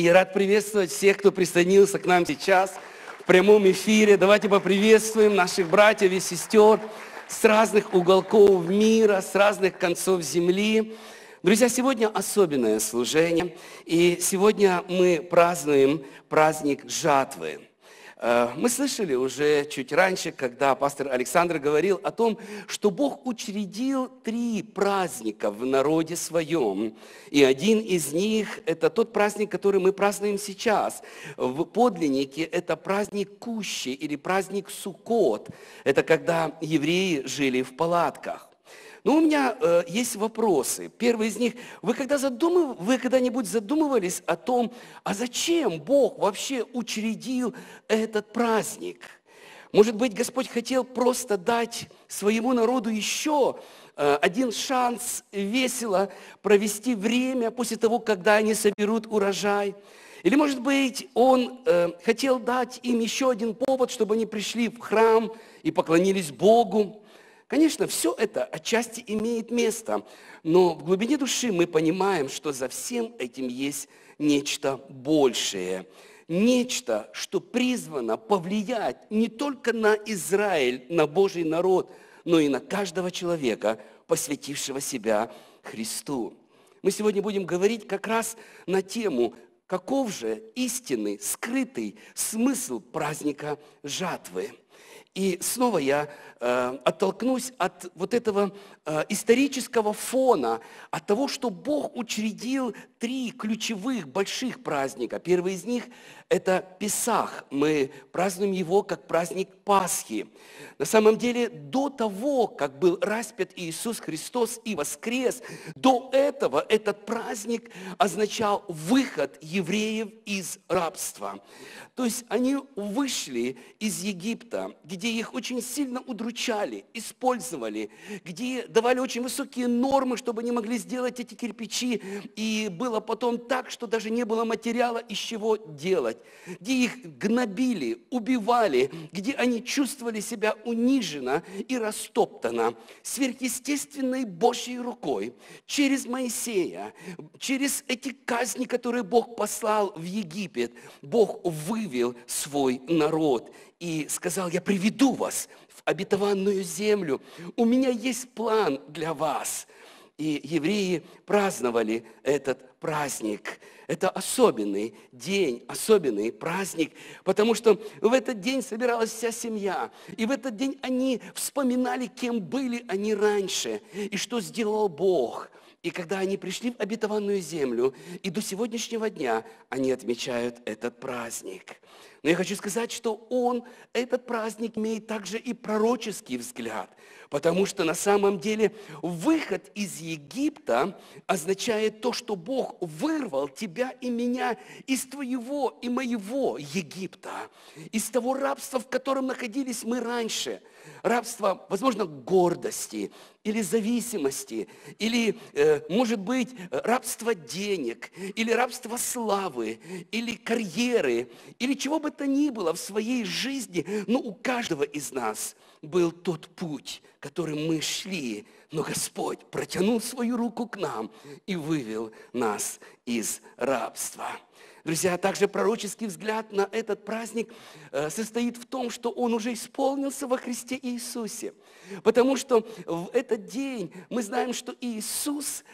И я рад приветствовать всех, кто присоединился к нам сейчас в прямом эфире. Давайте поприветствуем наших братьев и сестер с разных уголков мира, с разных концов земли. Друзья, сегодня особенное служение. И сегодня мы празднуем праздник жатвы. Мы слышали уже чуть раньше, когда пастор Александр говорил о том, что Бог учредил 3 праздника в народе своем. И один из них – это тот праздник, который мы празднуем сейчас. В подлиннике это праздник Кущи или праздник Суккот. Это когда евреи жили в палатках. Но у меня есть вопросы. Первый из них. Вы когда-нибудь задумывались о том, а зачем Бог вообще учредил этот праздник? Может быть, Господь хотел просто дать своему народу еще один шанс весело провести время после того, когда они соберут урожай? Или, может быть, Он хотел дать им еще один повод, чтобы они пришли в храм и поклонились Богу? Конечно, все это отчасти имеет место, но в глубине души мы понимаем, что за всем этим есть нечто большее. Нечто, что призвано повлиять не только на Израиль, на Божий народ, но и на каждого человека, посвятившего себя Христу. Мы сегодня будем говорить как раз на тему, каков же истинный, скрытый смысл праздника жатвы. И снова я оттолкнусь от вот этого исторического фона, от того, что Бог учредил 3 ключевых больших праздника. Первый из них – это Песах. Мы празднуем его как праздник Пасхи. На самом деле, до того, как был распят Иисус Христос и воскрес, до этого этот праздник означал выход евреев из рабства. То есть они вышли из Египта, где их очень сильно удручали, использовали, где давали очень высокие нормы, чтобы они могли сделать эти кирпичи, и было потом так, что даже не было материала, из чего делать, где их гнобили, убивали, где они чувствовали себя униженно и растоптано. Сверхъестественной Божьей рукой, через Моисея, через эти казни, которые Бог послал в Египет, Бог вывел свой народ и сказал: «Я приведу вас в обетованную землю, у меня есть план для вас». И евреи праздновали этот праздник. Это особенный день, особенный праздник, потому что в этот день собиралась вся семья. И в этот день они вспоминали, кем были они раньше и что сделал Бог. И когда они пришли в обетованную землю, и до сегодняшнего дня они отмечают этот праздник. Но я хочу сказать, что этот праздник имеет также и пророческий взгляд, потому что на самом деле выход из Египта означает то, что Бог вырвал тебя и меня из твоего и моего Египта, из того рабства, в котором находились мы раньше. Рабство, возможно, гордости или зависимости, или, может быть, рабство денег, или рабство славы, или карьеры, или чего бы то ни было в своей жизни. Но у каждого из нас был тот путь, которым мы шли, но Господь протянул свою руку к нам и вывел нас из рабства. Друзья, также пророческий взгляд на этот праздник состоит в том, что он уже исполнился во Христе Иисусе. Потому что в этот день мы знаем, что Иисус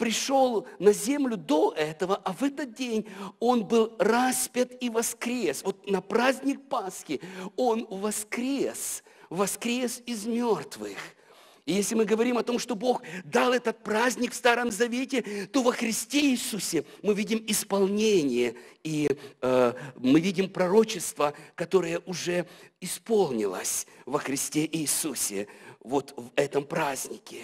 пришел на землю до этого, а в этот день Он был распят и воскрес. Вот на праздник Пасхи Он воскрес из мертвых. И если мы говорим о том, что Бог дал этот праздник в Старом Завете, то во Христе Иисусе мы видим исполнение, и мы видим пророчество, которое уже исполнилось во Христе Иисусе, вот в этом празднике.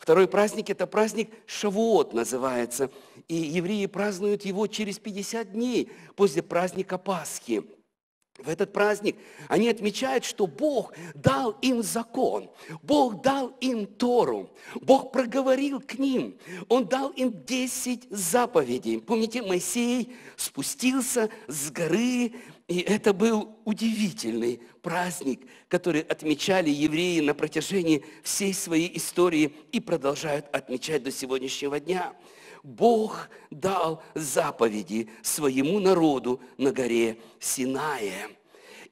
Второй праздник – это праздник Шавуот называется, и евреи празднуют его через 50 дней после праздника Пасхи. В этот праздник они отмечают, что Бог дал им закон, Бог дал им Тору, Бог проговорил к ним, Он дал им 10 заповедей. Помните, Моисей спустился с горы, и это был удивительный праздник, который отмечали евреи на протяжении всей своей истории и продолжают отмечать до сегодняшнего дня. Бог дал заповеди своему народу на горе Синае.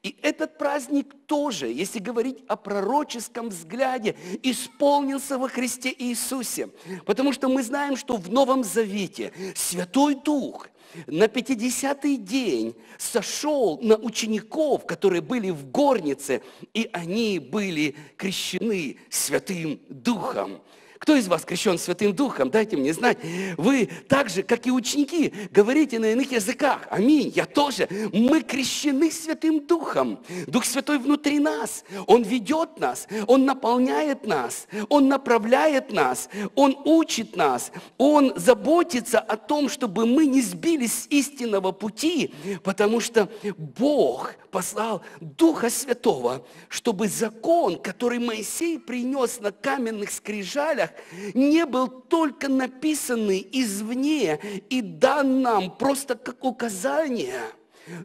И этот праздник тоже, если говорить о пророческом взгляде, исполнился во Христе Иисусе. Потому что мы знаем, что в Новом Завете Святой Дух на 50-й день сошел на учеников, которые были в горнице, и они были крещены Святым Духом. Кто из вас крещен Святым Духом? Дайте мне знать. Вы так же, как и ученики, говорите на иных языках. Аминь. Я тоже. Мы крещены Святым Духом. Дух Святой внутри нас. Он ведет нас. Он наполняет нас. Он направляет нас. Он учит нас. Он заботится о том, чтобы мы не сбились с истинного пути, потому что Бог послал Духа Святого, чтобы закон, который Моисей принес на каменных скрижалях, не был только написанный извне и дан нам просто как указание.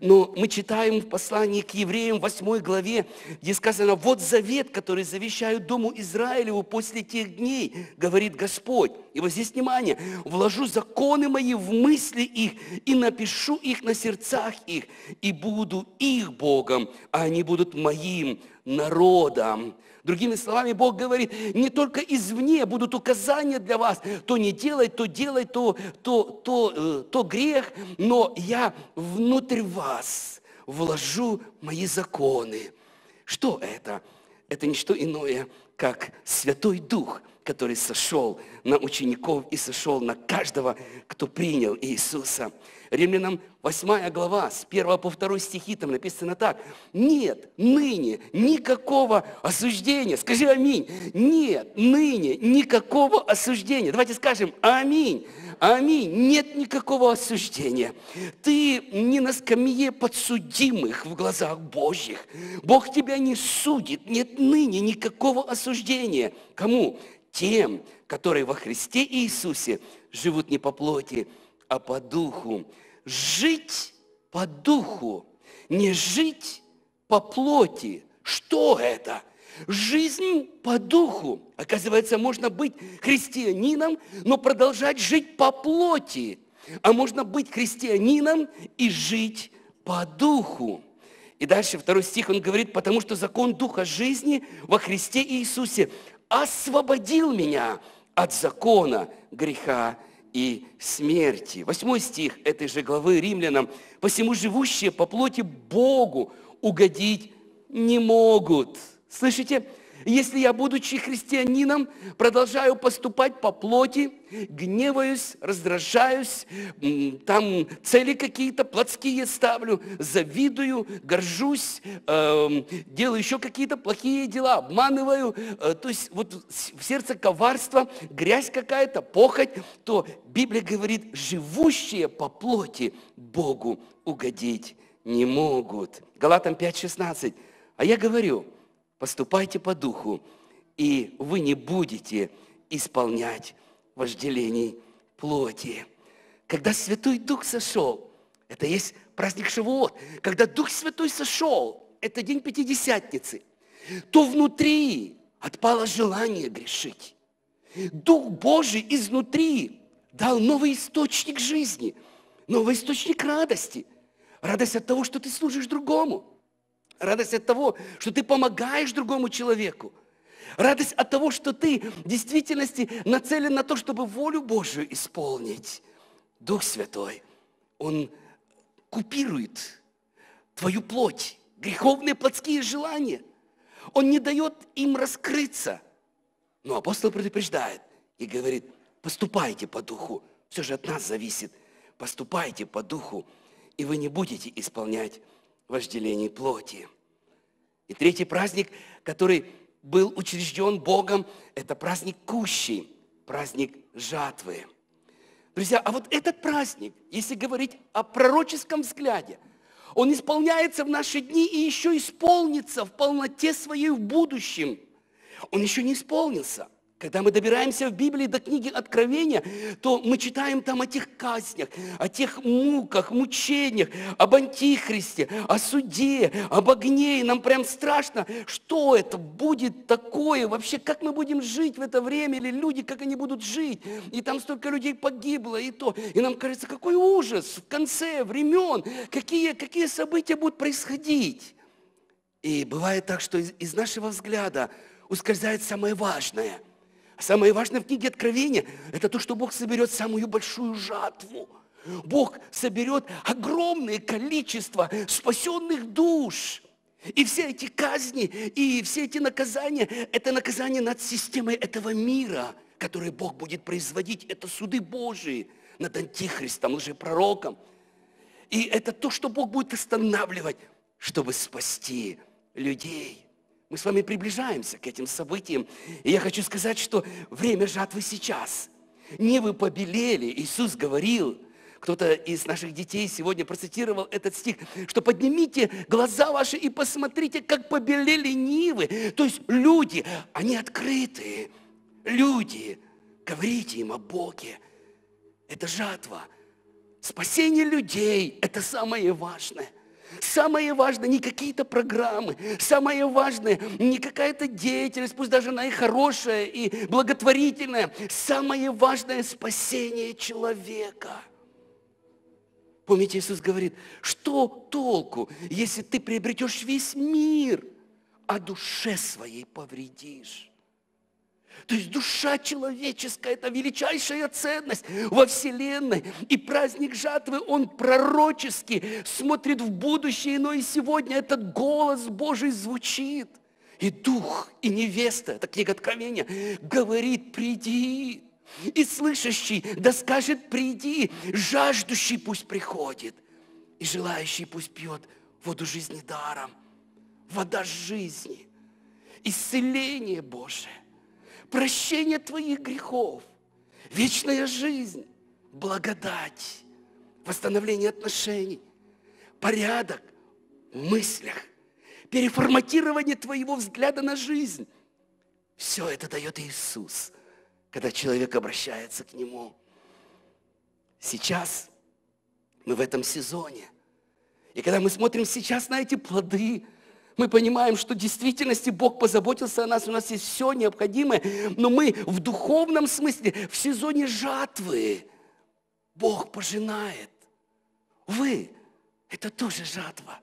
Но мы читаем в послании к евреям 8 главе, где сказано: «Вот завет, который завещаю дому Израилеву после тех дней, говорит Господь». И вот здесь внимание: «Вложу законы мои в мысли их и напишу их на сердцах их, и буду их Богом, а они будут моим народом». Другими словами, Бог говорит: не только извне будут указания для вас, то не делай, то делай, то грех, но я внутрь вас вложу мои законы. Что это? Это не что иное, как Святой Дух, который сошел на учеников и сошел на каждого, кто принял Иисуса. Римлянам 8 глава, с 1 по 2 стихи, там написано так: «Нет ныне никакого осуждения». Скажи аминь. Нет ныне никакого осуждения. Давайте скажем аминь. Аминь. Нет никакого осуждения. Ты не на скамье подсудимых в глазах Божьих. Бог тебя не судит. Нет ныне никакого осуждения. Кому? Тем, которые во Христе Иисусе живут не по плоти, а по духу. Жить по духу, не жить по плоти. Что это? Жизнь по духу. Оказывается, можно быть христианином, но продолжать жить по плоти. А можно быть христианином и жить по духу. И дальше 2 стих он говорит: «Потому что закон Духа жизни во Христе Иисусе освободил меня от закона греха и смерти». 8 стих этой же главы Римлянам: «Посему живущие по плоти Богу угодить не могут». Слышите? Если я, будучи христианином, продолжаю поступать по плоти, гневаюсь, раздражаюсь, там цели какие-то плотские ставлю, завидую, горжусь, делаю еще какие-то плохие дела, обманываю, то есть вот в сердце коварство, грязь какая-то, похоть, то Библия говорит: живущие по плоти Богу угодить не могут. Галатам 5:16. А я говорю: поступайте по духу, и вы не будете исполнять вожделений плоти. Когда Святой Дух сошел, это есть праздник Шавуот, когда Дух Святой сошел, это день Пятидесятницы, то внутри отпало желание грешить. Дух Божий изнутри дал новый источник жизни, новый источник радости, радость от того, что ты служишь другому. Радость от того, что ты помогаешь другому человеку. Радость от того, что ты в действительности нацелен на то, чтобы волю Божию исполнить. Дух Святой, Он купирует твою плоть, греховные плотские желания. Он не дает им раскрыться. Но апостол предупреждает и говорит: поступайте по духу. Все же от нас зависит. Поступайте по духу, и вы не будете исполнять вожделений плоти. И третий праздник, который был учрежден Богом, это праздник кущей, праздник жатвы. Друзья, а вот этот праздник, если говорить о пророческом взгляде, он исполняется в наши дни и еще исполнится в полноте своей в будущем. Он еще не исполнился. Когда мы добираемся в Библии до книги Откровения, то мы читаем там о тех казнях, о тех муках, мучениях, об Антихристе, о суде, об огне. И нам прям страшно, что это будет такое вообще, как мы будем жить в это время, или люди, как они будут жить. И там столько людей погибло, и то. И нам кажется, какой ужас в конце времен, какие события будут происходить. И бывает так, что из нашего взгляда ускользает самое важное. Самое важное в книге Откровения – это то, что Бог соберет самую большую жатву. Бог соберет огромное количество спасенных душ. И все эти казни, и все эти наказания – это наказание над системой этого мира, которое Бог будет производить. Это суды Божии над Антихристом, лжепророком. И это то, что Бог будет останавливать, чтобы спасти людей. Мы с вами приближаемся к этим событиям. И я хочу сказать, что время жатвы сейчас. Невы побелели. Иисус говорил, кто-то из наших детей сегодня процитировал этот стих, что поднимите глаза ваши и посмотрите, как побелели нивы. То есть люди, они открытые. Люди, говорите им о Боге. Это жатва. Спасение людей – это самое важное. Самое важное не какие-то программы, самое важное не какая-то деятельность, пусть даже она и хорошая, и благотворительная. Самое важное – спасение человека. Помните, Иисус говорит, что толку, если ты приобретешь весь мир, а душе своей повредишь? То есть душа человеческая – это величайшая ценность во Вселенной. И праздник жатвы, он пророчески смотрит в будущее, но и сегодня этот голос Божий звучит. И дух, и невеста, это книга Откровения, говорит «приди». И слышащий да скажет «приди», жаждущий пусть приходит, и желающий пусть пьет воду жизни даром. Вода жизни, исцеление Божие. Прощение твоих грехов, вечная жизнь, благодать, восстановление отношений, порядок в мыслях, переформатирование твоего взгляда на жизнь. Все это дает Иисус, когда человек обращается к Нему. Сейчас мы в этом сезоне. И когда мы смотрим сейчас на эти плоды, мы понимаем, что в действительности Бог позаботился о нас, у нас есть все необходимое, но мы в духовном смысле, в сезоне жатвы. Бог пожинает. Вы – это тоже жатва.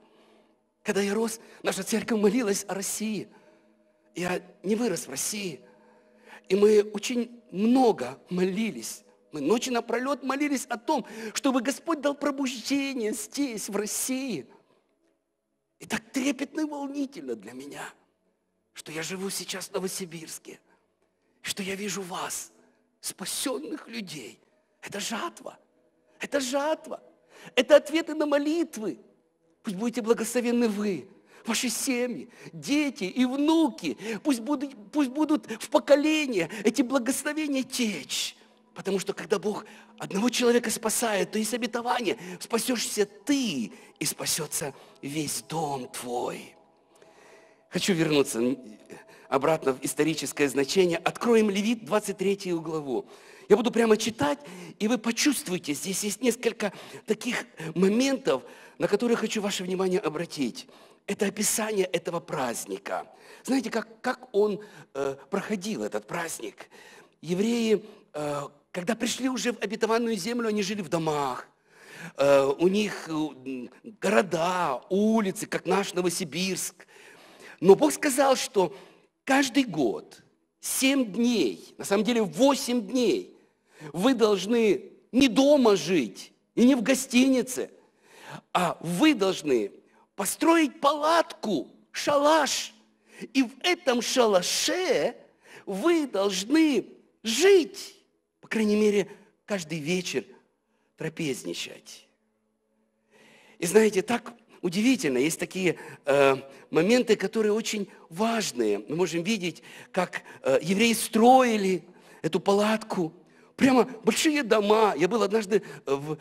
Когда я рос, наша церковь молилась о России. Я не вырос в России. И мы очень много молились. Мы ночью напролет молились о том, чтобы Господь дал пробуждение здесь, в России. И так трепетно и волнительно для меня, что я живу сейчас в Новосибирске, что я вижу вас, спасенных людей. Это жатва. Это жатва. Это ответы на молитвы. Пусть будете благословенны вы, ваши семьи, дети и внуки. Пусть будут в поколение эти благословения течь. Потому что когда Бог одного человека спасает, то есть обетование, спасешься ты и спасется весь дом твой. Хочу вернуться обратно в историческое значение. Откроем Левит 23 главу. Я буду прямо читать, и вы почувствуете, здесь есть несколько таких моментов, на которые хочу ваше внимание обратить. Это описание этого праздника. Знаете, как он проходил, этот праздник? Евреи, когда пришли уже в обетованную землю, они жили в домах. У них города, улицы, как наш Новосибирск. Но Бог сказал, что каждый год 7 дней, на самом деле 8 дней, вы должны не дома жить и не в гостинице, а вы должны построить палатку, шалаш. И в этом шалаше вы должны жить, по крайней мере, каждый вечер трапезничать. И знаете, так удивительно, есть такие моменты, которые очень важные. Мы можем видеть, как евреи строили эту палатку, прямо большие дома. Я был однажды в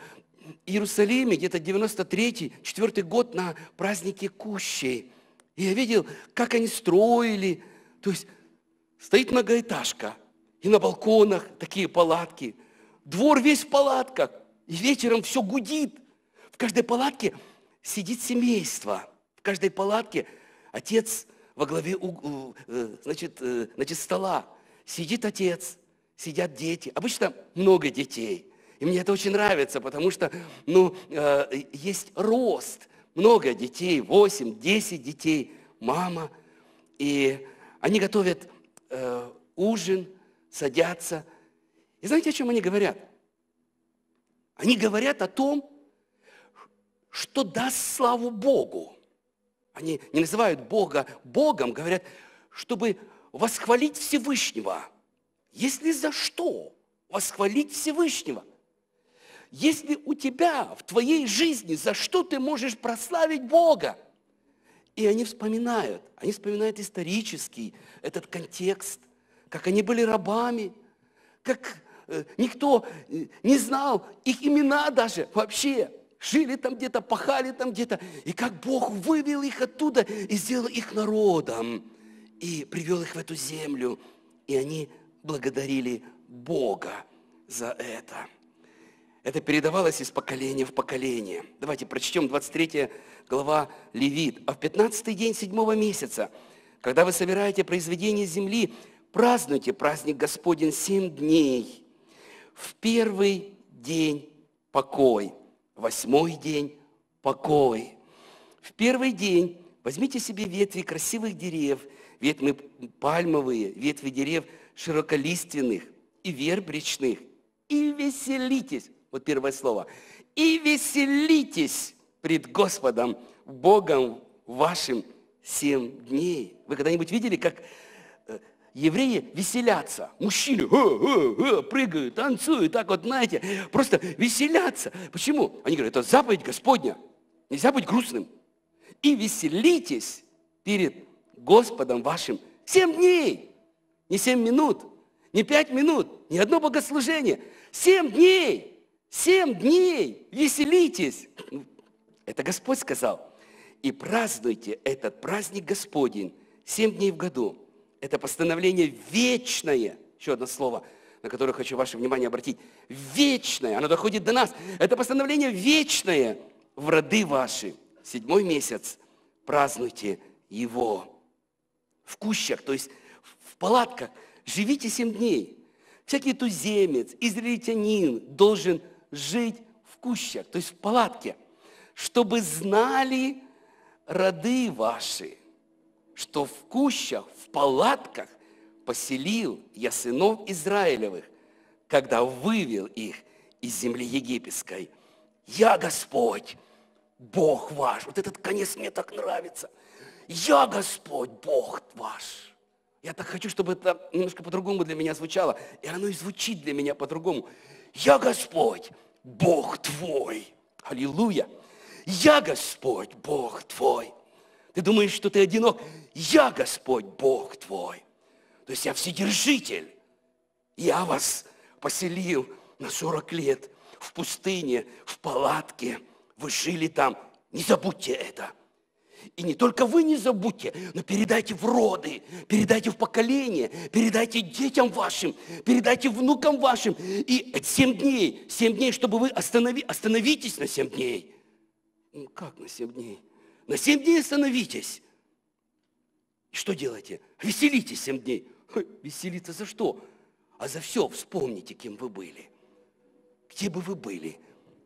Иерусалиме, где-то 93-94 год, на празднике Кущей. И я видел, как они строили. То есть стоит многоэтажка, и на балконах такие палатки. Двор весь в палатках, и вечером все гудит. В каждой палатке сидит семейство. В каждой палатке отец во главе стола. Сидит отец, сидят дети. Обычно много детей. И мне это очень нравится, потому что есть рост. Много детей, 8, 10 детей, мама. И они готовят ужин, садятся. И знаете, о чем они говорят? Они говорят о том, что даст славу Богу. Они не называют Бога Богом, говорят, чтобы восхвалить Всевышнего. Есть ли за что восхвалить Всевышнего? Есть ли у тебя, в твоей жизни, за что ты можешь прославить Бога? И они вспоминают исторический этот контекст, как они были рабами, как никто не знал их имена даже вообще. Жили там где-то, пахали там где-то. И как Бог вывел их оттуда и сделал их народом. И привел их в эту землю. И они благодарили Бога за это. Это передавалось из поколения в поколение. Давайте прочтем 23 глава Левит. «А в 15-й день 7-го месяца, когда вы собираете произведение земли, празднуйте праздник Господень 7 дней. В первый день покой». 8-й день – покой. В первый день возьмите себе ветви красивых дерев, ветви пальмовые, ветви дерев широколиственных и вербричных. И веселитесь, вот первое слово, и веселитесь пред Господом, Богом вашим 7 дней. Вы когда-нибудь видели, как евреи веселятся, мужчины прыгают, танцуют, так вот, знаете, просто веселятся. Почему? Они говорят, это заповедь Господня, нельзя быть грустным. И веселитесь перед Господом вашим 7 дней, не 7 минут, не 5 минут, не одно богослужение, 7 дней, 7 дней, веселитесь. Это Господь сказал. И празднуйте этот праздник Господень 7 дней в году. Это постановление вечное. Еще одно слово, на которое хочу ваше внимание обратить. Вечное. Оно доходит до нас. Это постановление вечное в роды ваши. 7-й месяц. Празднуйте его. В кущах, то есть в палатках. Живите 7 дней. Всякий туземец, израильтянин должен жить в кущах, то есть в палатке. Чтобы знали роды ваши, что в кущах, в палатках поселил я сынов Израилевых, когда вывел их из земли египетской. Я Господь, Бог ваш. Вот этот конец мне так нравится. Я Господь, Бог ваш. Я так хочу, чтобы это немножко по-другому для меня звучало. И оно и звучит для меня по-другому. Я Господь, Бог твой. Аллилуйя. Я Господь, Бог твой. Ты думаешь, что ты одинок? Я Господь, Бог твой. То есть я Вседержитель. Я вас поселил на 40 лет в пустыне, в палатке. Вы жили там. Не забудьте это. И не только вы не забудьте, но передайте в роды, передайте в поколение, передайте детям вашим, передайте внукам вашим. И 7 дней, чтобы вы остановитесь на 7 дней. Ну, как на 7 дней? На 7 дней остановитесь. И что делаете? Веселитесь 7 дней. Веселиться за что? А за все вспомните, кем вы были. Где бы вы были,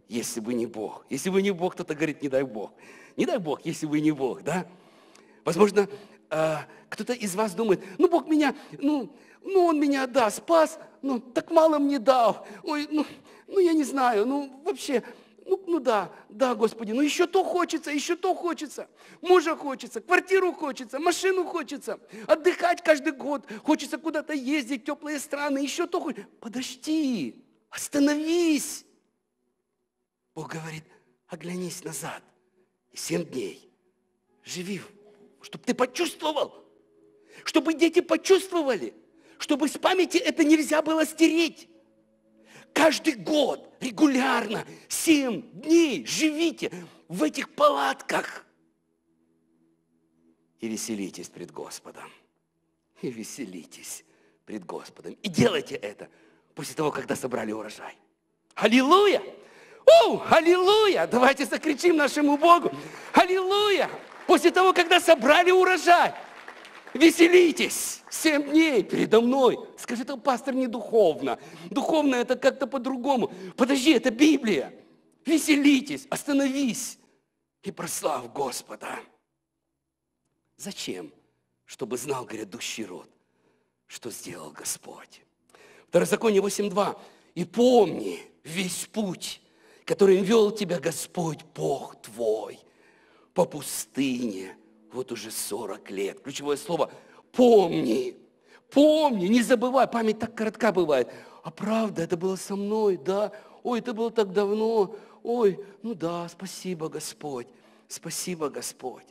если бы не Бог? Если бы не Бог, кто-то говорит, не дай Бог. Не дай Бог, если бы не Бог, да? Возможно, кто-то из вас думает, ну, Бог меня, Он меня, да, спас, но так мало мне дал. Ой, я не знаю, вообще... Да, Господи, еще то хочется. Мужа хочется, квартиру хочется, машину хочется. Отдыхать каждый год. Хочется куда-то ездить, в теплые страны. Еще то хочется. Подожди, остановись. Бог говорит, оглянись назад. 7 дней. Живи, чтобы ты почувствовал. Чтобы дети почувствовали. Чтобы с памяти это нельзя было стереть. Каждый год, регулярно, 7 дней живите в этих палатках. И веселитесь пред Господом. И веселитесь пред Господом. И делайте это после того, когда собрали урожай. Аллилуйя! Аллилуйя! Давайте закричим нашему Богу. Аллилуйя! После того, когда собрали урожай, веселитесь 7 дней передо мной. Скажи, это пастор не духовно. Духовно это как-то по-другому. Подожди, это Библия. Веселитесь, остановись и прославь Господа. Зачем? Чтобы знал грядущий род, что сделал Господь. Второзаконие 8.2. И помни весь путь, которым вел тебя Господь, Бог твой, по пустыне, вот уже 40 лет. Ключевое слово – помни. Помни, не забывай. Память так коротка бывает. А правда, это было со мной, да? Ой, это было так давно. Ой, ну да, спасибо, Господь. Спасибо, Господь.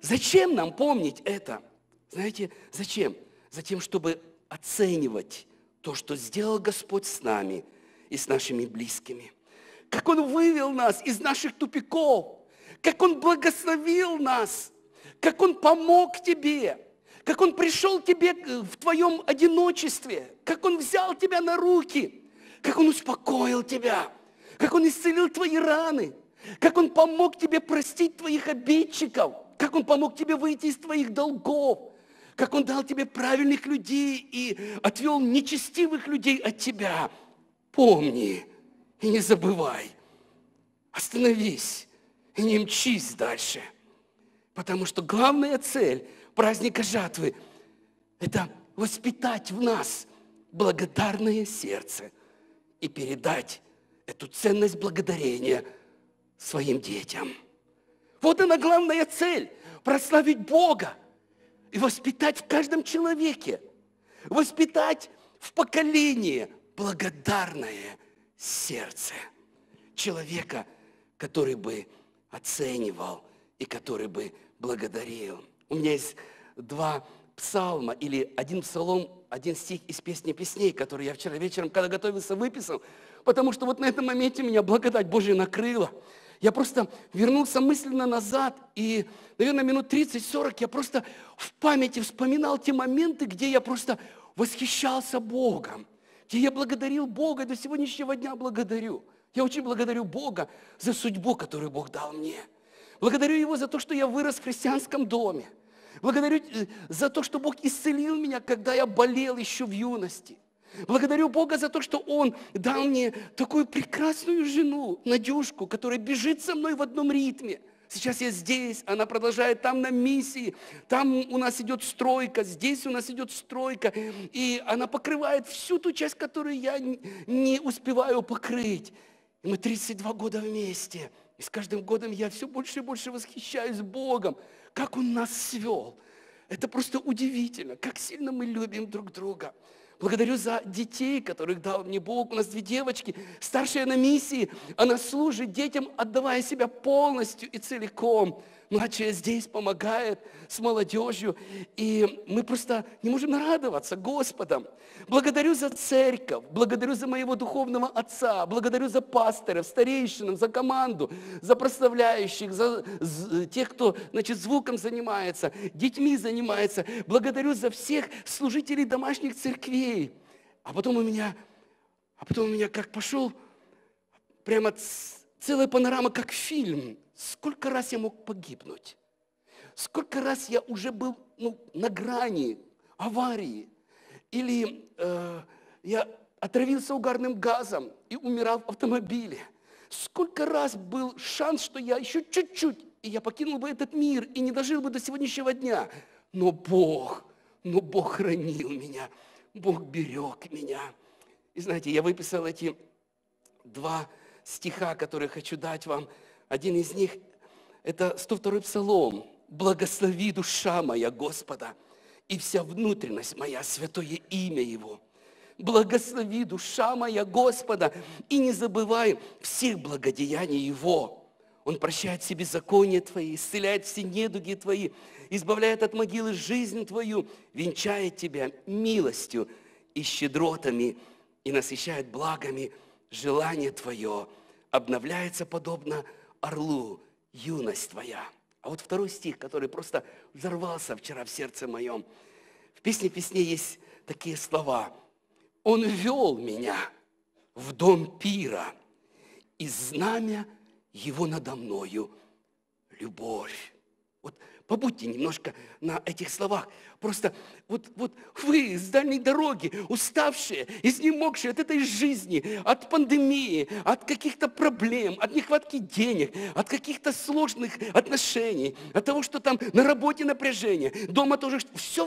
Зачем нам помнить это? Знаете, зачем? Затем, чтобы оценивать то, что сделал Господь с нами и с нашими близкими. Как Он вывел нас из наших тупиков. Как Он благословил нас. Как Он помог тебе, как Он пришел тебе в твоем одиночестве, как Он взял тебя на руки, как Он успокоил тебя, как Он исцелил твои раны, как Он помог тебе простить твоих обидчиков, как Он помог тебе выйти из твоих долгов, как Он дал тебе правильных людей и отвел нечестивых людей от тебя. Помни и не забывай. Остановись и не мчись дальше. Потому что главная цель праздника жатвы – это воспитать в нас благодарное сердце и передать эту ценность благодарения своим детям. Вот она главная цель – прославить Бога и воспитать в каждом человеке, воспитать в поколении благодарное сердце человека, который бы оценивал и который бы благодарил. У меня есть 2 псалма, или 1 псалом, 1 стих из «Песни песней», который я вчера вечером, когда готовился, выписал, потому что вот на этом моменте меня благодать Божья накрыла. Я просто вернулся мысленно назад, и, наверное, минут 30-40 я просто в памяти вспоминал те моменты, где я просто восхищался Богом, где я благодарил Бога, до сегодняшнего дня благодарю. Я очень благодарю Бога за судьбу, которую Бог дал мне. Благодарю Его за то, что я вырос в христианском доме. Благодарю за то, что Бог исцелил меня, когда я болел еще в юности. Благодарю Бога за то, что Он дал мне такую прекрасную жену, Надюшку, которая бежит со мной в одном ритме. Сейчас я здесь, она продолжает там на миссии, там у нас идет стройка, здесь у нас идет стройка. И она покрывает всю ту часть, которую я не успеваю покрыть. И мы 32 года вместе. И с каждым годом я все больше и больше восхищаюсь Богом. Как Он нас свел. Это просто удивительно, как сильно мы любим друг друга. Благодарю за детей, которых дал мне Бог. У нас 2 девочки, старшая на миссии. Она служит детям, отдавая себя полностью и целиком. Младшая здесь помогает с молодежью. И мы просто не можем нарадоваться Господом. Благодарю за церковь, благодарю за моего духовного отца, благодарю за пасторов, старейшин, за команду, за прославляющих, за тех, кто, значит, звуком занимается, детьми занимается. Благодарю за всех служителей домашних церквей. А потом у меня как пошел прямо целая панорама, как фильм. Сколько раз я мог погибнуть? Сколько раз я уже был на грани аварии? Или я отравился угарным газом и умирал в автомобиле? Сколько раз был шанс, что я еще чуть-чуть, и я покинул бы этот мир, и не дожил бы до сегодняшнего дня? Но Бог хранил меня, Бог берег меня. И знаете, я выписал эти 2 стиха, которые хочу дать вам. Один из них – это 102-й Псалом. «Благослови душа моя Господа, и вся внутренность моя, святое имя Его. Благослови душа моя Господа, и не забывай всех благодеяний Его. Он прощает все беззакония твои, исцеляет все недуги твои, избавляет от могилы жизнь твою, венчает тебя милостью и щедротами, и насыщает благами желание твое. Обновляется подобно орлу, юность твоя». А вот 2 стих, который просто взорвался вчера в сердце моем. В «Песне песней» есть такие слова. Он вел меня в дом пира, и знамя его надо мною – любовь. Вот побудьте немножко на этих словах. Просто вот вы с дальней дороги, уставшие, изнемогшие от этой жизни, от пандемии, от каких-то проблем, от нехватки денег, от каких-то сложных отношений, от того, что там на работе напряжение, дома тоже,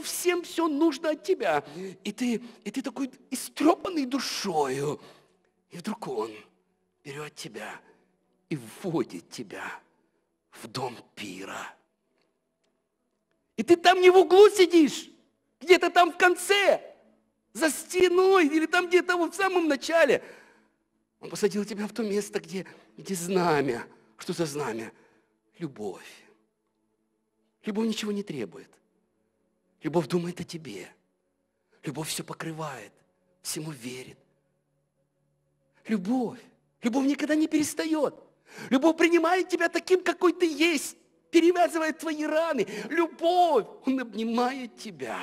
всем нужно от тебя. И ты такой истрепанный душою. И вдруг он берет тебя и вводит тебя в дом пира. И ты там не в углу сидишь, где-то там в конце, за стеной, или там где-то вот в самом начале. Он посадил тебя в то место, где знамя. Что за знамя? Любовь. Любовь ничего не требует. Любовь думает о тебе. Любовь все покрывает, всему верит. Любовь. Любовь никогда не перестает. Любовь принимает тебя таким, какой ты есть. Перевязывает твои раны. Любовь, он обнимает тебя.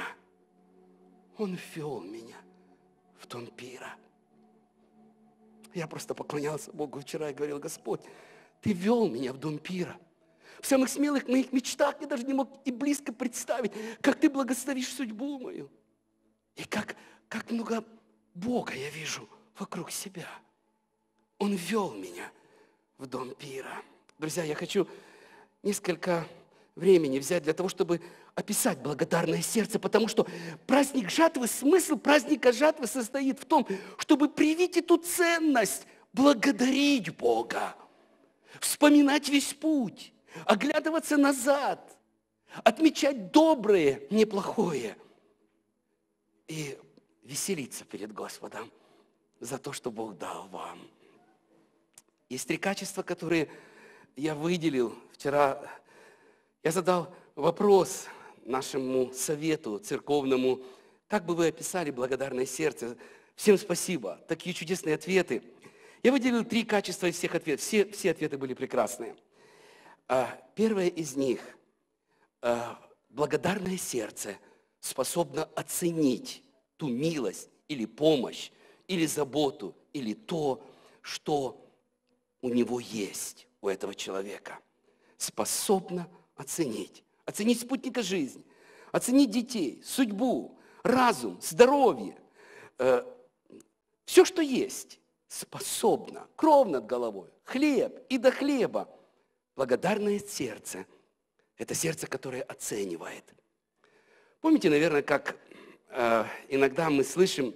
Он ввел меня в дом пира. Я просто поклонялся Богу вчера и говорил: Господь, Ты ввел меня в дом пира. В самых смелых моих мечтах я даже не мог и близко представить, как Ты благословишь судьбу мою. И как много Бога я вижу вокруг себя. Он ввел меня в дом пира. Друзья, я хочу несколько времени взять для того, чтобы описать благодарное сердце, потому что праздник жатвы, смысл праздника жатвы состоит в том, чтобы привить эту ценность, благодарить Бога, вспоминать весь путь, оглядываться назад, отмечать доброе, неплохое и веселиться перед Господом за то, что Бог дал вам. Есть три качества, которые я выделил вчера. Я задал вопрос нашему совету церковному: как бы вы описали благодарное сердце? Всем спасибо. Такие чудесные ответы. Я выделил три качества из всех ответов. Все ответы были прекрасные. Первое из них. Благодарное сердце способно оценить ту милость или помощь, или заботу, или то, что у него есть, у этого человека. Способна оценить. Оценить спутника жизни, оценить детей, судьбу, разум, здоровье. Все, что есть, способно. Кров над головой, хлеб и до хлеба. Благодарное сердце – это сердце, которое оценивает. Помните, наверное, как иногда мы слышим,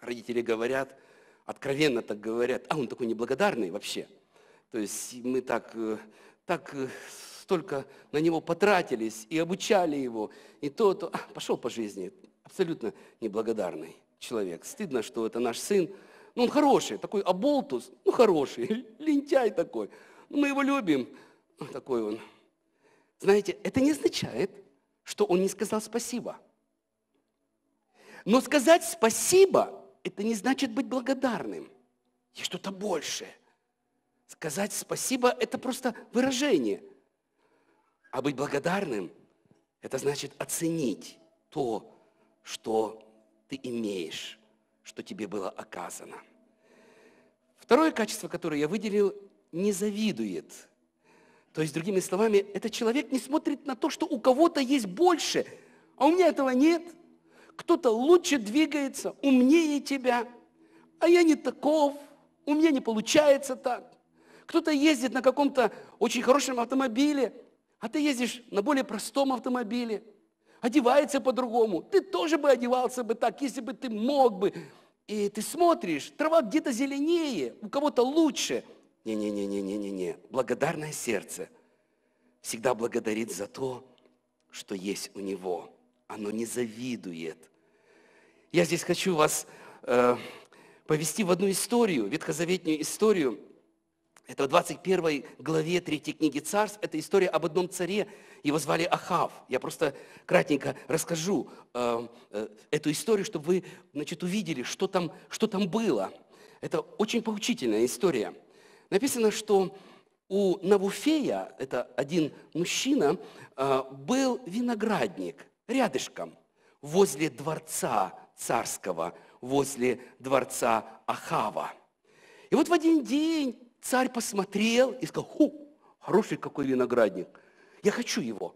родители говорят, откровенно так говорят: а он такой неблагодарный вообще. То есть мы так столько на него потратились и обучали его, и то. Пошел по жизни, абсолютно неблагодарный человек. Стыдно, что это наш сын. Ну, он хороший, такой оболтус, ну, хороший, лентяй такой. Мы его любим, такой он. Знаете, это не означает, что он не сказал спасибо. Но сказать спасибо, это не значит быть благодарным. Есть что-то большее. Сказать спасибо – это просто выражение. А быть благодарным – это значит оценить то, что ты имеешь, что тебе было оказано. Второе качество, которое я выделил – не завидует. То есть, другими словами, этот человек не смотрит на то, что у кого-то есть больше, а у меня этого нет. Кто-то лучше двигается, умнее тебя, а я не таков, у меня не получается так. Кто-то ездит на каком-то очень хорошем автомобиле, а ты ездишь на более простом автомобиле, одевается по-другому. Ты тоже бы одевался бы так, если бы ты мог бы. И ты смотришь, трава где-то зеленее, у кого-то лучше. Не-не-не-не-не-не-не. Благодарное сердце всегда благодарит за то, что есть у него. Оно не завидует. Я здесь хочу вас повести в одну историю, ветхозаветную историю. Это в 21 главе 3 книги Царств. Это история об одном царе. Его звали Ахав. Я просто кратенько расскажу эту историю, чтобы вы, значит, увидели, что там было. Это очень поучительная история. Написано, что у Навуфея, это один мужчина, был виноградник рядышком. возле дворца царского, возле дворца Ахава. И вот в один день царь посмотрел и сказал: «Ху, хороший какой виноградник, я хочу его,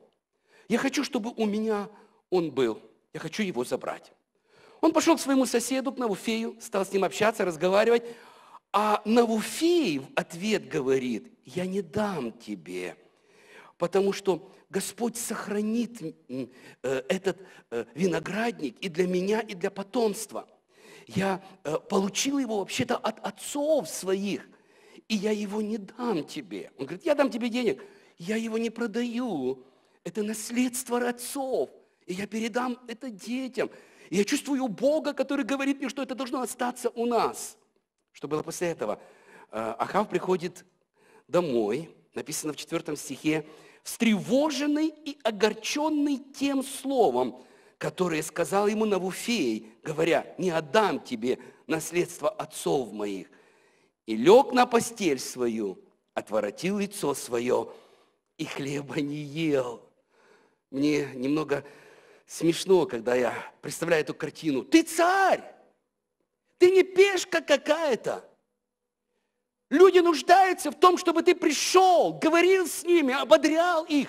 я хочу, чтобы у меня он был, я хочу его забрать». Он пошел к своему соседу, к Навуфею, стал с ним общаться, разговаривать, а Навуфей в ответ говорит: «Я не дам тебе, потому что Господь сохранит этот виноградник и для меня, и для потомства. Я получил его вообще-то от отцов своих, и я его не дам тебе». Он говорит: «Я дам тебе денег». «Я его не продаю, это наследство отцов, и я передам это детям. И я чувствую Бога, который говорит мне, что это должно остаться у нас». Что было после этого? Ахав приходит домой, написано в 4 стихе, встревоженный и огорченный тем словом, которое сказал ему Навуфей, говоря: «Не отдам тебе наследство отцов моих». И лег на постель свою, отворотил лицо свое и хлеба не ел. Мне немного смешно, когда я представляю эту картину. Ты царь, ты не пешка какая-то. Люди нуждаются в том, чтобы ты пришел, говорил с ними, ободрял их.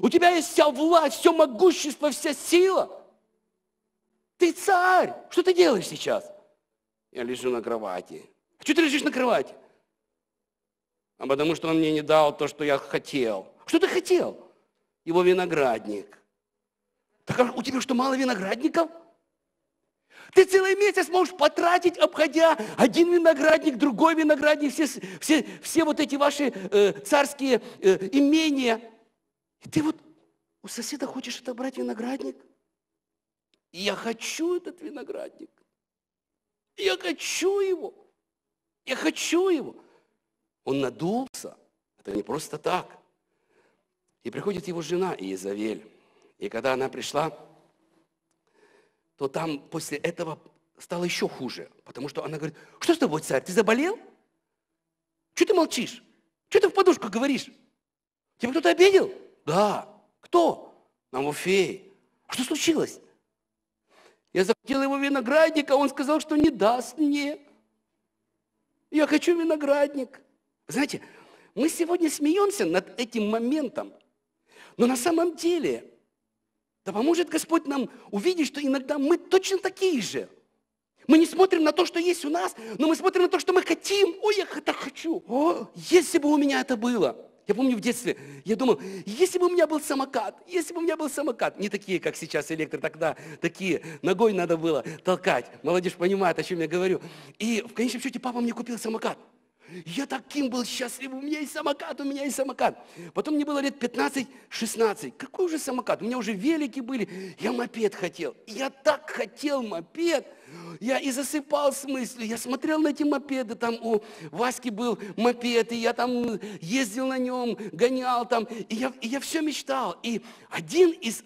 У тебя есть вся власть, все могущество, вся сила. Ты царь. Что ты делаешь сейчас? Я лежу на кровати. А что ты лежишь на кровати? А потому что он мне не дал то, что я хотел. Что ты хотел? Его виноградник. Так у тебя что, мало виноградников? Ты целый месяц можешь потратить, обходя один виноградник, другой виноградник, все вот эти ваши царские имения. И ты вот у соседа хочешь отобрать виноградник? И я хочу этот виноградник. Я хочу его. Я хочу его. Он надулся. Это не просто так. И приходит его жена Иезавель. И когда она пришла, то там после этого стало еще хуже. Потому что она говорит: «Что с тобой, царь, ты заболел? Чего ты молчишь? Чего ты в подушку говоришь? Тебя кто-то обидел?» «Да». «Кто?» «Навуфей». «А что случилось?» «Я захотел его виноградника, он сказал, что не даст мне. Я хочу виноградник». Знаете, мы сегодня смеемся над этим моментом, но на самом деле... Да поможет Господь нам увидеть, что иногда мы точно такие же. Мы не смотрим на то, что есть у нас, но мы смотрим на то, что мы хотим. «Ой, я так хочу! О, если бы у меня это было!» Я помню в детстве, я думал: «Если бы у меня был самокат! Если бы у меня был самокат!» Не такие, как сейчас электро, тогда такие. Ногой надо было толкать. Молодежь понимает, о чем я говорю. И в конечном счете папа мне купил самокат. Я таким был счастлив, у меня есть самокат, у меня есть самокат. Потом мне было лет 15-16, какой уже самокат, у меня уже велики были, я мопед хотел. Я так хотел мопед, я и засыпал с мыслью, я смотрел на эти мопеды, там у Васьки был мопед, и я там ездил на нем, гонял там, и я все мечтал. И один из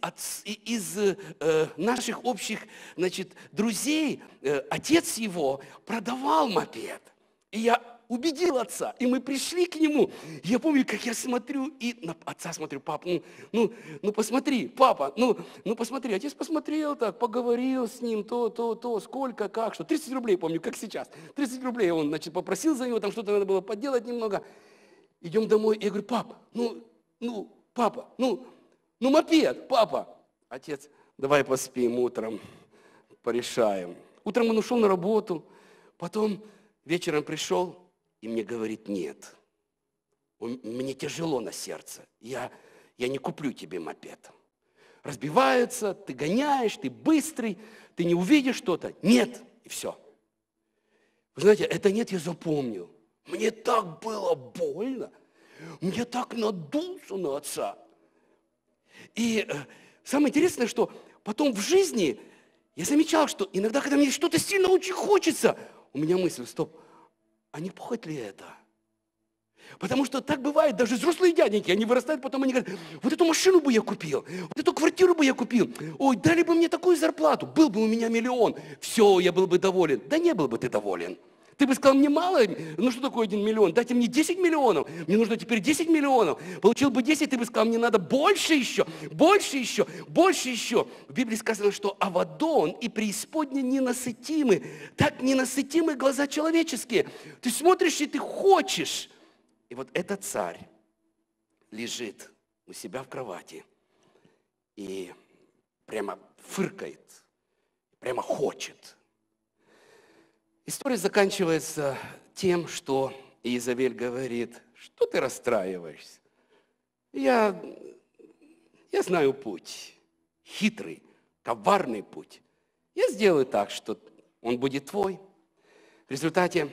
наших общих, значит, друзей, отец его, продавал мопед, и я убедил отца, и мы пришли к нему. Я помню, как я смотрю, и на отца смотрю: «Пап, ну посмотри, папа, ну посмотри». Отец посмотрел так, поговорил с ним, сколько, как, что. 30 рублей, помню, как сейчас. 30 рублей он, значит, попросил за него, там что-то надо было подделать немного. Идем домой, и я говорю: «Пап, папа, мопед, папа». Отец: «Давай поспим утром, порешаем». Утром он ушел на работу, потом вечером пришел, и мне говорит: «Нет, мне тяжело на сердце, я не куплю тебе мопед. Разбиваются, ты гоняешь, ты быстрый, ты не увидишь что-то. Нет, и все». Вы знаете, это «нет» я запомнил. Мне так было больно, мне так надулся на отца. И самое интересное, что потом в жизни я замечал, что иногда, когда мне что-то сильно очень хочется, у меня мысль: «Стоп, а не похоть ли это?» Потому что так бывает, даже взрослые дяденьки, они вырастают, потом они говорят: «Вот эту машину бы я купил, вот эту квартиру бы я купил, ой, дали бы мне такую зарплату, был бы у меня миллион, все, я был бы доволен». Да не был бы ты доволен. Ты бы сказал, мне мало, ну что такое 1 миллион? Дайте мне 10 миллионов, мне нужно теперь 10 миллионов. Получил бы 10, ты бы сказал, мне надо больше еще, больше еще, больше еще. В Библии сказано, что Авадон и преисподня ненасытимы, так ненасытимы глаза человеческие. Ты смотришь и ты хочешь. И вот этот царь лежит у себя в кровати и прямо фыркает, прямо хочет. История заканчивается тем, что Иезавель говорит, что ты расстраиваешься? Я знаю путь, хитрый, коварный путь. Я сделаю так, что он будет твой. В результате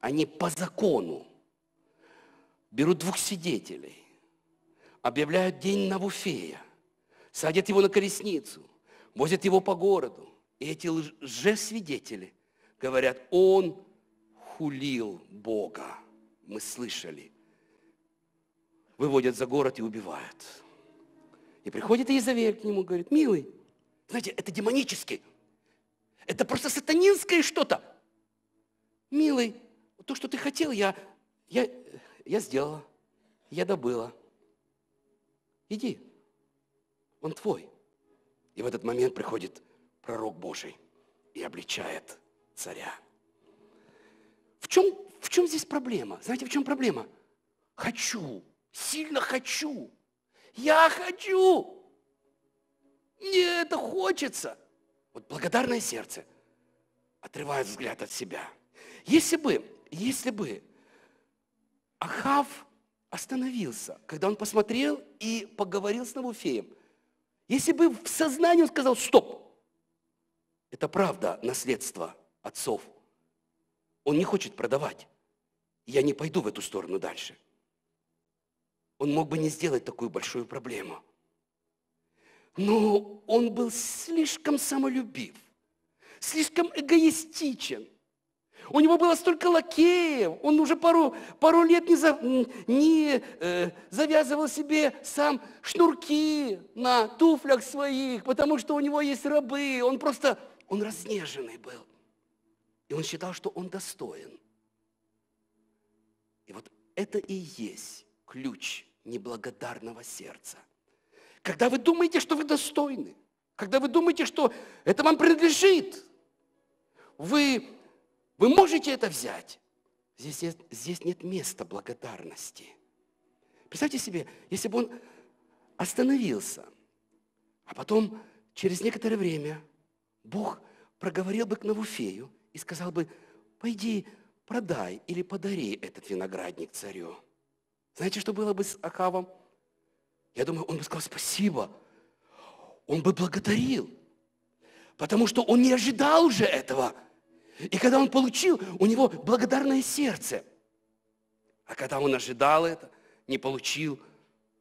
они по закону берут 2 свидетелей, объявляют день Навуфея, садят его на колесницу, возят его по городу. И эти лжесвидетели говорят, он хулил Бога. Мы слышали. Выводят за город и убивают. И приходит Иезавель к нему, говорит, милый, знаете, это демонически. Это просто сатанинское что-то. Милый, то, что ты хотел, я сделала. Я добыла. Иди. Он твой. И в этот момент приходит пророк Божий и обличает царя. В чем здесь проблема? Знаете, в чем проблема? Хочу, сильно хочу, я хочу, мне это хочется. Вот благодарное сердце отрывает взгляд от себя. Если бы Ахав остановился, когда он посмотрел и поговорил с Навуфеем, если бы в сознании он сказал, стоп, это правда наследство отцов. Он не хочет продавать. Я не пойду в эту сторону дальше. Он мог бы не сделать такую большую проблему. Но он был слишком самолюбив, слишком эгоистичен. У него было столько лакеев, он уже пару лет не завязывал себе сам шнурки на туфлях своих, потому что у него есть рабы. Он разнеженный был. И он считал, что он достоин. И вот это и есть ключ неблагодарного сердца. Когда вы думаете, что вы достойны, когда вы думаете, что это вам принадлежит, вы можете это взять. Здесь нет места благодарности. Представьте себе, если бы он остановился, а потом через некоторое время Бог проговорил бы к Навуфею и сказал бы, пойди, продай или подари этот виноградник царю. Знаете, что было бы с Ахавом? Я думаю, он бы сказал спасибо. Он бы благодарил, потому что он не ожидал уже этого. И когда он получил, у него благодарное сердце. А когда он ожидал это, не получил,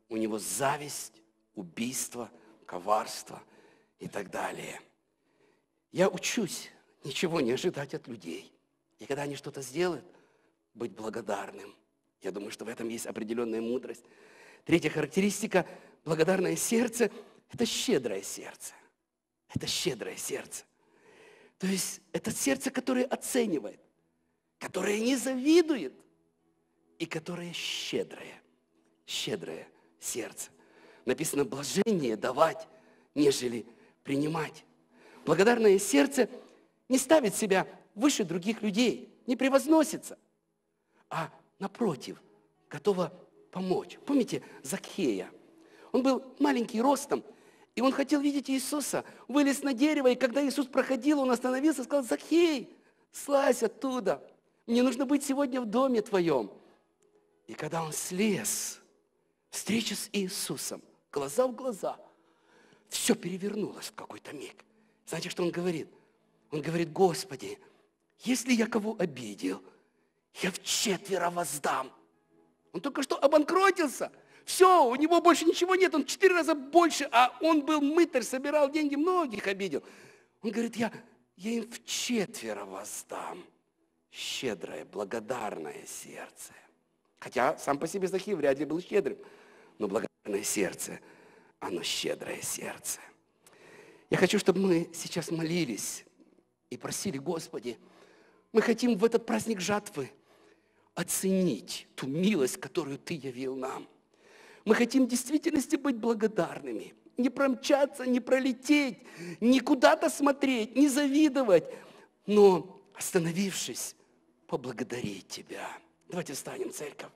у него зависть, убийство, коварство и так далее. Я учусь ничего не ожидать от людей. И когда они что-то сделают, быть благодарным. Я думаю, что в этом есть определенная мудрость. Третья характеристика – благодарное сердце – это щедрое сердце. Это щедрое сердце. То есть это сердце, которое оценивает, которое не завидует и которое щедрое. Щедрое сердце. Написано «блажение давать, нежели принимать». Благодарное сердце – не ставит себя выше других людей, не превозносится, а, напротив, готова помочь. Помните Захея? Он был маленький ростом, и он хотел видеть Иисуса, вылез на дерево, и когда Иисус проходил, он остановился и сказал, Захей, слазь оттуда, мне нужно быть сегодня в доме твоем. И когда он слез, встреча с Иисусом, глаза в глаза, все перевернулось в какой-то миг. Знаете, что он говорит? Он говорит, Господи, если я кого обидел, я вчетверо воздам. Он только что обанкротился. Все, у него больше ничего нет, он 4 раза больше, а он был мытарь, собирал деньги, многих обидел. Он говорит, я им вчетверо воздам. Щедрое, благодарное сердце. Хотя сам по себе Захей вряд ли был щедрым, но благодарное сердце, оно щедрое сердце. Я хочу, чтобы мы сейчас молились и просили, Господи, Мы хотим в этот праздник жатвы оценить ту милость, которую Ты явил нам. Мы хотим в действительности быть благодарными, не промчаться, не пролететь, не куда-то смотреть, не завидовать, но, остановившись, поблагодарить Тебя. Давайте встанем, церковь.